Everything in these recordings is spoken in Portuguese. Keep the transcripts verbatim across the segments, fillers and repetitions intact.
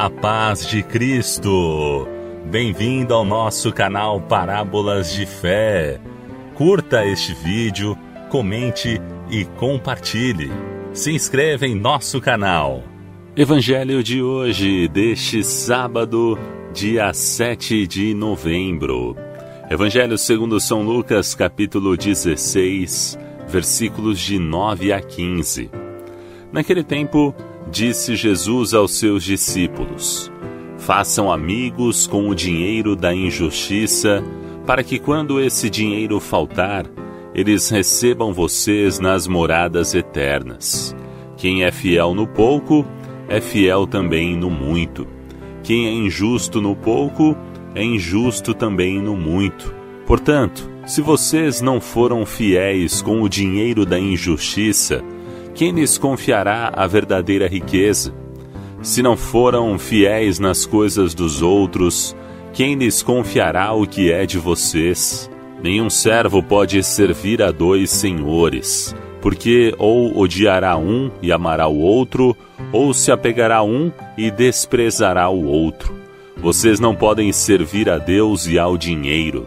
A paz de Cristo! Bem-vindo ao nosso canal Parábolas de Fé. Curta este vídeo, comente e compartilhe. Se inscreva em nosso canal. Evangelho de hoje, deste sábado, dia sete de novembro. Evangelho segundo São Lucas, capítulo dezesseis, versículos de nove a quinze. Naquele tempo, disse Jesus aos seus discípulos: façam amigos com o dinheiro da injustiça, para que quando esse dinheiro faltar, eles recebam vocês nas moradas eternas. Quem é fiel no pouco, é fiel também no muito. Quem é injusto no pouco, é injusto também no muito. Portanto, se vocês não foram fiéis com o dinheiro da injustiça, quem lhes confiará a verdadeira riqueza? Se não foram fiéis nas coisas dos outros, quem lhes confiará o que é de vocês? Nenhum servo pode servir a dois senhores, porque ou odiará um e amará o outro, ou se apegará a um e desprezará o outro. Vocês não podem servir a Deus e ao dinheiro.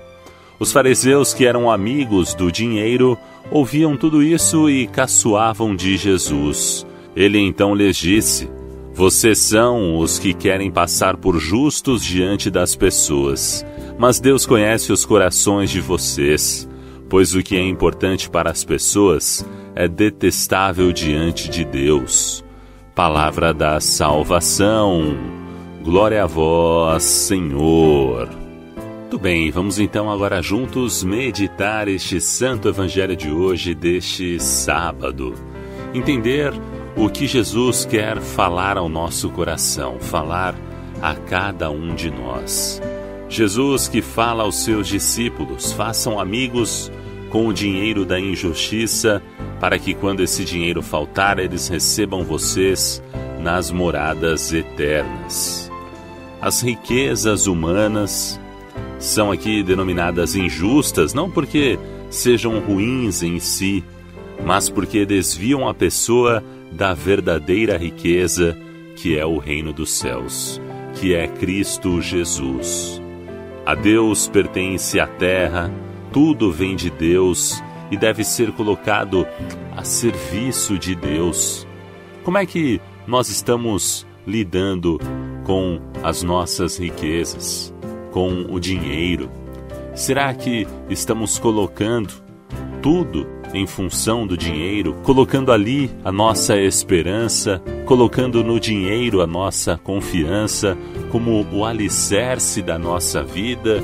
Os fariseus, que eram amigos do dinheiro, ouviam tudo isso e caçoavam de Jesus. Ele então lhes disse: vocês são os que querem passar por justos diante das pessoas, mas Deus conhece os corações de vocês, pois o que é importante para as pessoas é detestável diante de Deus. Palavra da salvação. Glória a vós, Senhor. Muito bem, vamos então agora juntos meditar este santo evangelho de hoje, deste sábado. Entender o que Jesus quer falar ao nosso coração, falar a cada um de nós. Jesus, que fala aos seus discípulos: façam amigos com o dinheiro da injustiça, para que quando esse dinheiro faltar, eles recebam vocês nas moradas eternas. As riquezas humanas são aqui denominadas injustas, não porque sejam ruins em si, mas porque desviam a pessoa da verdadeira riqueza, que é o reino dos céus, que é Cristo Jesus. A Deus pertence a terra, tudo vem de Deus e deve ser colocado a serviço de Deus. Como é que nós estamos lidando com as nossas riquezas, com o dinheiro? Será que estamos colocando tudo em função do dinheiro, colocando ali a nossa esperança, colocando no dinheiro a nossa confiança como o alicerce da nossa vida?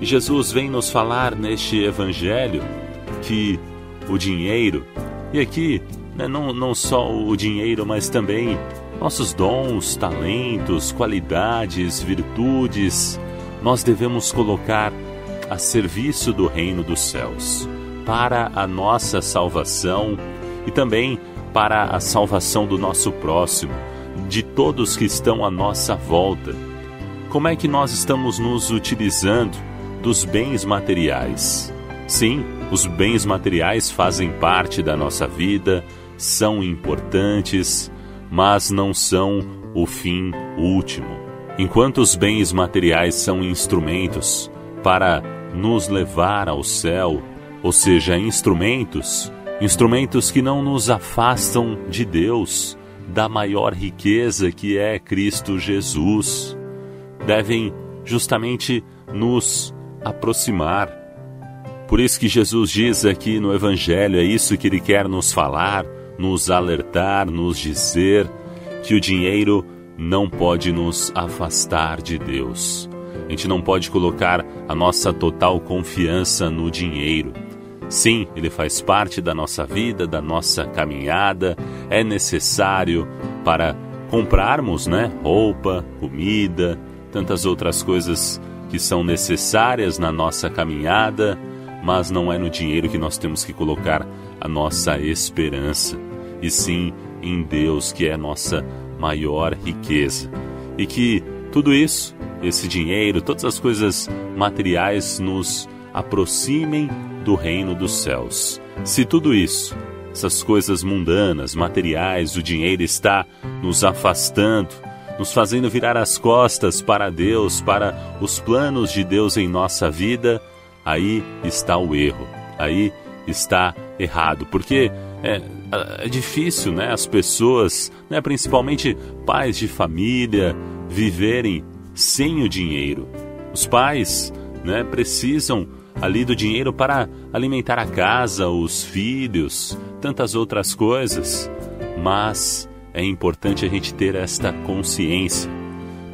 E Jesus vem nos falar neste evangelho que o dinheiro, e aqui, né, não, não só o dinheiro, mas também nossos dons, talentos, qualidades, virtudes, nós devemos colocar a serviço do reino dos céus, para a nossa salvação e também para a salvação do nosso próximo, de todos que estão à nossa volta. Como é que nós estamos nos utilizando dos bens materiais? Sim, os bens materiais fazem parte da nossa vida, são importantes, mas não são o fim último. Enquanto os bens materiais são instrumentos para nos levar ao céu, ou seja, instrumentos, instrumentos que não nos afastam de Deus, da maior riqueza que é Cristo Jesus, devem justamente nos aproximar. Por isso que Jesus diz aqui no Evangelho, é isso que Ele quer nos falar, nos alertar, nos dizer, que o dinheiro não pode nos afastar de Deus. A gente não pode colocar a nossa total confiança no dinheiro. Sim, ele faz parte da nossa vida, da nossa caminhada, é necessário para comprarmos, né, roupa, comida, tantas outras coisas que são necessárias na nossa caminhada, mas não é no dinheiro que nós temos que colocar a nossa esperança, e sim em Deus, que é a nossa maior riqueza, e que tudo isso, esse dinheiro, todas as coisas materiais, nos aproximem do reino dos céus. Se tudo isso, essas coisas mundanas, materiais, o dinheiro está nos afastando, nos fazendo virar as costas para Deus, para os planos de Deus em nossa vida, aí está o erro, aí está errado. Porque é, é difícil, né, as pessoas, né, principalmente pais de família, viverem sem o dinheiro. Os pais, né, precisam ali do dinheiro para alimentar a casa, os filhos, tantas outras coisas, mas é importante a gente ter esta consciência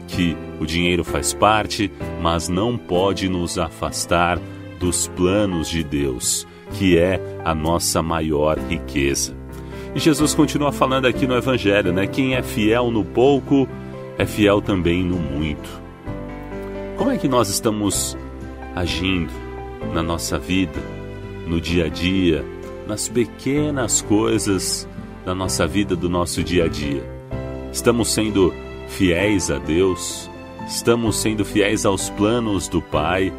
que o dinheiro faz parte, mas não pode nos afastar dos planos de Deus, que é a nossa maior riqueza. E Jesus continua falando aqui no Evangelho, né? Quem é fiel no pouco, é fiel também no muito. Como é que nós estamos agindo na nossa vida, no dia a dia, nas pequenas coisas da nossa vida, do nosso dia a dia? Estamos sendo fiéis a Deus? Estamos sendo fiéis aos planos do Pai,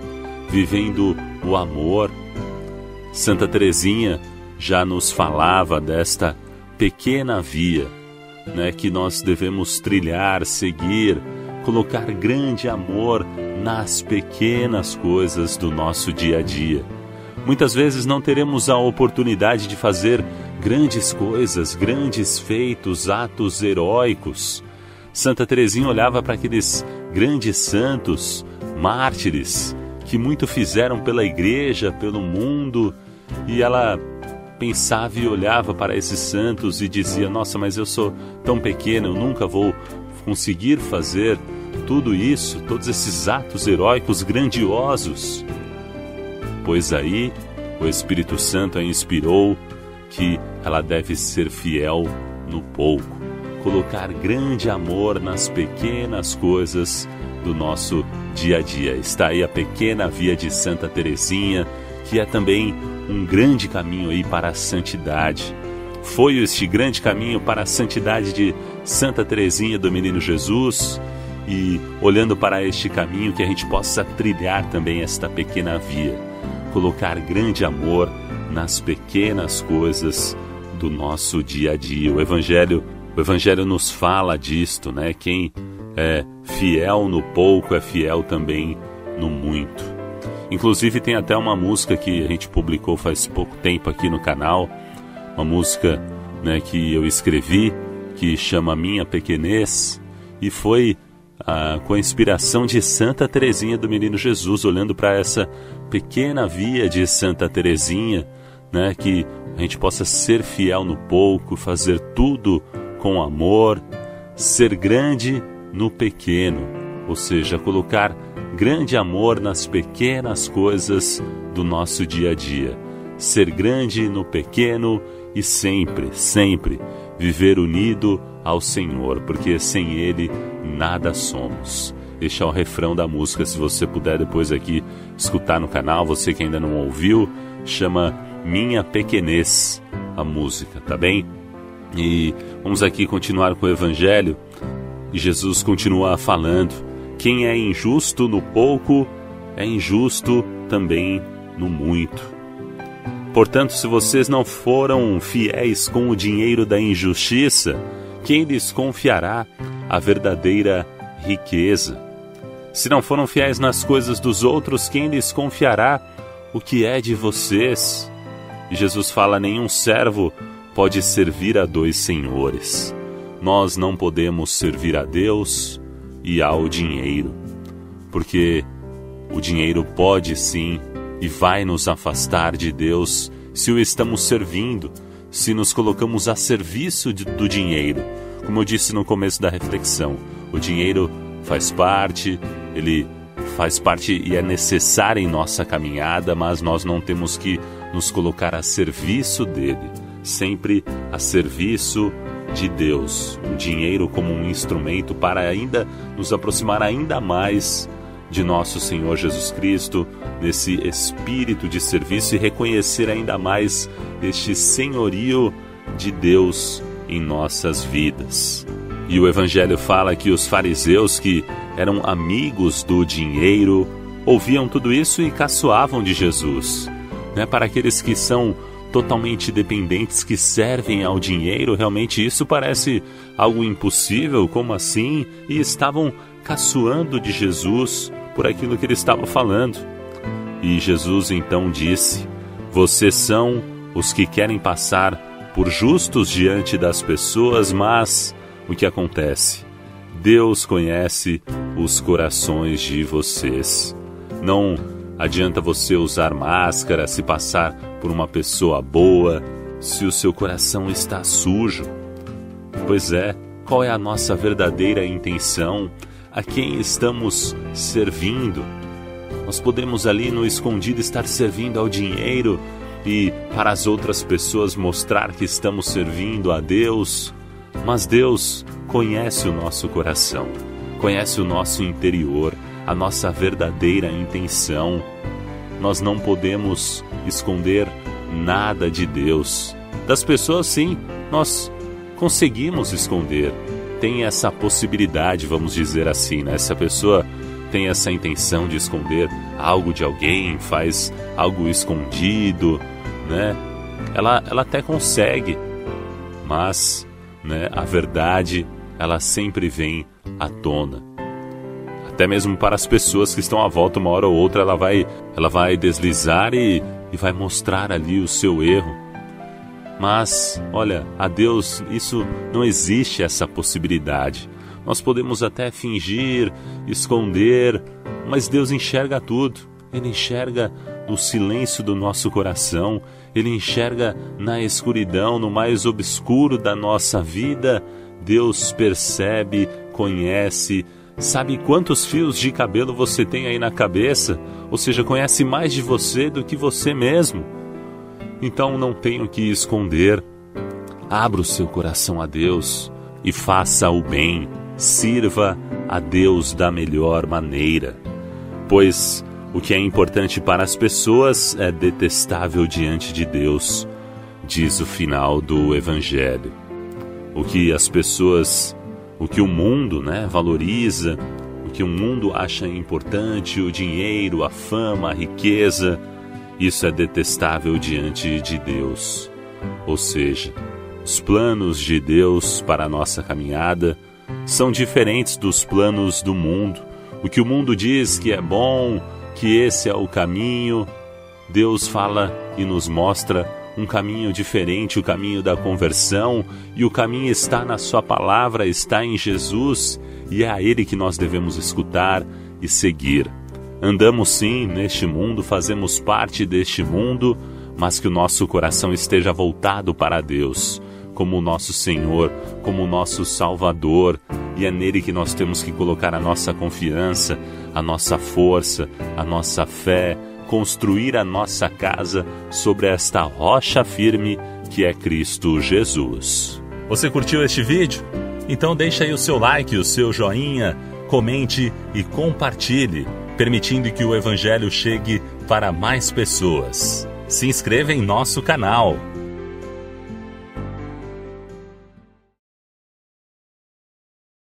vivendo o amor? Santa Terezinha já nos falava desta pequena via, né, que nós devemos trilhar, seguir, colocar grande amor nas pequenas coisas do nosso dia a dia. Muitas vezes não teremos a oportunidade de fazer grandes coisas, grandes feitos, atos heróicos. Santa Terezinha olhava para aqueles grandes santos, mártires, que muito fizeram pela igreja, pelo mundo, e ela pensava e olhava para esses santos e dizia: nossa, mas eu sou tão pequena, eu nunca vou conseguir fazer tudo isso, todos esses atos heróicos grandiosos. Pois aí o Espírito Santo a inspirou que ela deve ser fiel no pouco, colocar grande amor nas pequenas coisas do nosso dia a dia. Está aí a pequena via de Santa Terezinha, que é também um grande caminho aí para a santidade. Foi este grande caminho para a santidade de Santa Terezinha do Menino Jesus, e olhando para este caminho que a gente possa trilhar também esta pequena via, colocar grande amor nas pequenas coisas do nosso dia a dia. O Evangelho, o Evangelho nos fala disto, né? Quem é fiel no pouco é fiel também no muito. Inclusive tem até uma música que a gente publicou faz pouco tempo aqui no canal, uma música, né, que eu escrevi, que chama Minha Pequenez, e foi ah, com a inspiração de Santa Terezinha do Menino Jesus, olhando para essa pequena via de Santa Terezinha, né, que a gente possa ser fiel no pouco, fazer tudo com amor, ser grande no pequeno, ou seja, colocar grande amor nas pequenas coisas do nosso dia a dia. Ser grande no pequeno e sempre, sempre viver unido ao Senhor, porque sem Ele nada somos. Este é o refrão da música, se você puder depois aqui escutar no canal, você que ainda não ouviu, chama Minha Pequenez a música, tá bem? E vamos aqui continuar com o Evangelho, e Jesus continua falando: quem é injusto no pouco, é injusto também no muito. Portanto, se vocês não foram fiéis com o dinheiro da injustiça, quem lhes confiará a verdadeira riqueza? Se não foram fiéis nas coisas dos outros, quem lhes confiará o que é de vocês? E Jesus fala: nenhum servo pode servir a dois senhores. Nós não podemos servir a Deus e ao dinheiro, porque o dinheiro pode sim e vai nos afastar de Deus se o estamos servindo, se nos colocamos a serviço de, do dinheiro. Como eu disse no começo da reflexão, o dinheiro faz parte, ele faz parte e é necessário em nossa caminhada, mas nós não temos que nos colocar a serviço dele, sempre a serviço de Deus, o dinheiro como um instrumento para ainda nos aproximar ainda mais de nosso Senhor Jesus Cristo, nesse espírito de serviço, e reconhecer ainda mais este senhorio de Deus em nossas vidas. E o Evangelho fala que os fariseus, que eram amigos do dinheiro, ouviam tudo isso e caçoavam de Jesus, né? Para aqueles que são totalmente dependentes que servem ao dinheiro, realmente isso parece algo impossível, como assim? E estavam caçoando de Jesus por aquilo que ele estava falando. E Jesus então disse: vocês são os que querem passar por justos diante das pessoas, mas o que acontece? Deus conhece os corações de vocês. Não adianta você usar máscara, se passar por uma pessoa boa, se o seu coração está sujo. Pois é, qual é a nossa verdadeira intenção? A quem estamos servindo? Nós podemos ali no escondido estar servindo ao dinheiro e para as outras pessoas mostrar que estamos servindo a Deus. Mas Deus conhece o nosso coração, conhece o nosso interior, a nossa verdadeira intenção. Nós não podemos esconder nada de Deus. Das pessoas, sim, nós conseguimos esconder. Tem essa possibilidade, vamos dizer assim, né? Essa pessoa tem essa intenção de esconder algo de alguém, faz algo escondido, né? Ela, ela até consegue, mas, né, a verdade, ela sempre vem à tona. Até mesmo para as pessoas que estão à volta, uma hora ou outra, ela vai, ela vai deslizar e, e vai mostrar ali o seu erro. Mas, olha, a Deus isso não existe, essa possibilidade. Nós podemos até fingir, esconder, mas Deus enxerga tudo. Ele enxerga no silêncio do nosso coração, Ele enxerga na escuridão, no mais obscuro da nossa vida. Deus percebe, conhece, sabe quantos fios de cabelo você tem aí na cabeça, ou seja, conhece mais de você do que você mesmo. Então não tenho que esconder. Abra o seu coração a Deus e faça o bem. Sirva a Deus da melhor maneira, pois o que é importante para as pessoas é detestável diante de Deus, diz o final do Evangelho. O que as pessoas, o que o mundo, né, valoriza, o que o mundo acha importante, o dinheiro, a fama, a riqueza, isso é detestável diante de Deus. Ou seja, os planos de Deus para a nossa caminhada são diferentes dos planos do mundo. O que o mundo diz que é bom, que esse é o caminho, Deus fala e nos mostra um caminho diferente, o caminho da conversão, e o caminho está na sua palavra, está em Jesus, e é a Ele que nós devemos escutar e seguir. Andamos sim neste mundo, fazemos parte deste mundo, mas que o nosso coração esteja voltado para Deus, como o nosso Senhor, como o nosso Salvador, e é nele que nós temos que colocar a nossa confiança, a nossa força, a nossa fé, construir a nossa casa sobre esta rocha firme que é Cristo Jesus. Você curtiu este vídeo? Então deixa aí o seu like, o seu joinha, comente e compartilhe, permitindo que o Evangelho chegue para mais pessoas. Se inscreva em nosso canal.